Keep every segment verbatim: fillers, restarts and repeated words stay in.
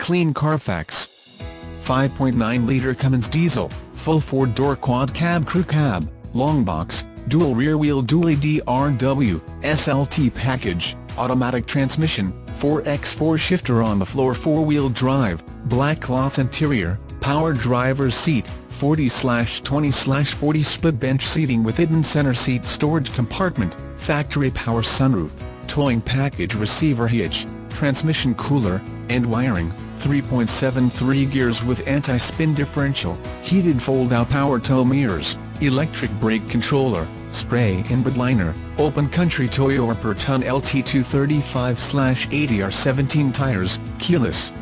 Clean CARFAX. five point nine litre Cummins diesel, full four-door quad cab crew cab, long box, dual rear-wheel dually D R W, S L T package, automatic transmission, four by four shifter on the floor, four-wheel drive, black cloth interior, power driver's seat, forty twenty forty split bench seating with hidden center seat storage compartment, factory power sunroof, towing package receiver hitch, transmission cooler, and wiring, three point seven three gears with anti-spin differential, heated fold-out power tow mirrors, electric brake controller, spray inboard liner, Open Country Toyo per ton L T two thirty-five eighty R seventeen tires, keyless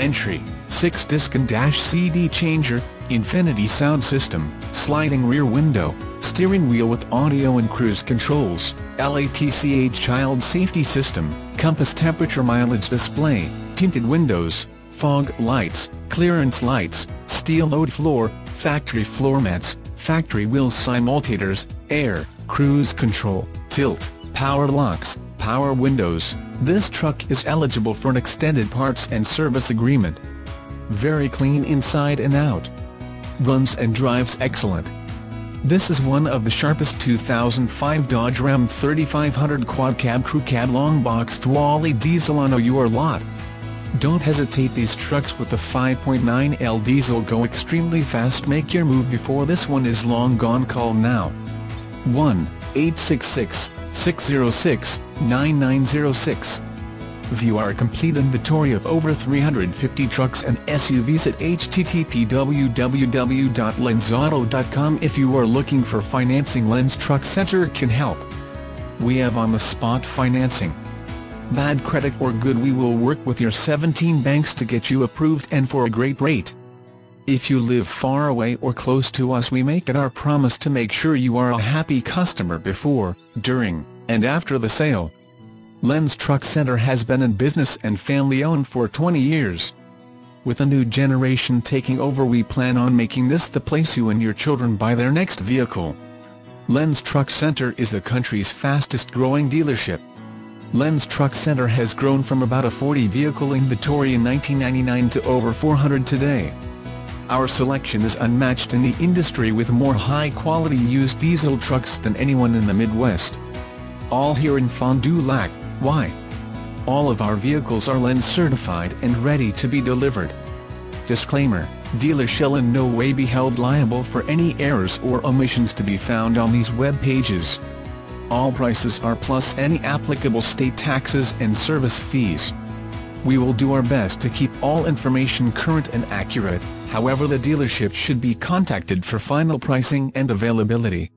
entry, six disc and dash C D changer, INFINITY sound system, sliding rear window, steering wheel with audio and cruise controls, LATCH child safety system, compass temperature mileage display, tinted windows, fog lights, clearance lights, steel load floor, factory floor mats, factory wheels simultators, air, cruise control, tilt, power locks, power windows. This truck is eligible for an extended parts and service agreement. Very clean inside and out. Runs and drives excellent. This is one of the sharpest two thousand five Dodge Ram thirty-five hundred quad cab crew cab long box dually diesel on your lot. Don't hesitate, these trucks with the five point nine liter diesel go extremely fast. Make your move before this one is long gone. Call now. one eight six six, six zero six, nine nine zero six. View our complete inventory of over three hundred fifty trucks and S U Vs at H T T P W W W dot lenz auto dot com. If you are looking for financing, Lenz Truck Center can help. We have on-the-spot financing. Bad credit or good, we will work with your seventeen banks to get you approved and for a great rate. If you live far away or close to us, we make it our promise to make sure you are a happy customer before, during, and after the sale. Lenz Truck Center has been in business and family-owned for twenty years. With a new generation taking over, we plan on making this the place you and your children buy their next vehicle. Lenz Truck Center is the country's fastest-growing dealership. Lenz Truck Center has grown from about a forty vehicle inventory in nineteen ninety-nine to over four hundred today. Our selection is unmatched in the industry, with more high-quality used diesel trucks than anyone in the Midwest. All here in Fond du Lac, Washington. All of our vehicles are Lenz certified and ready to be delivered. Disclaimer: dealers shall in no way be held liable for any errors or omissions to be found on these web pages. All prices are plus any applicable state taxes and service fees. We will do our best to keep all information current and accurate. However, the dealership should be contacted for final pricing and availability.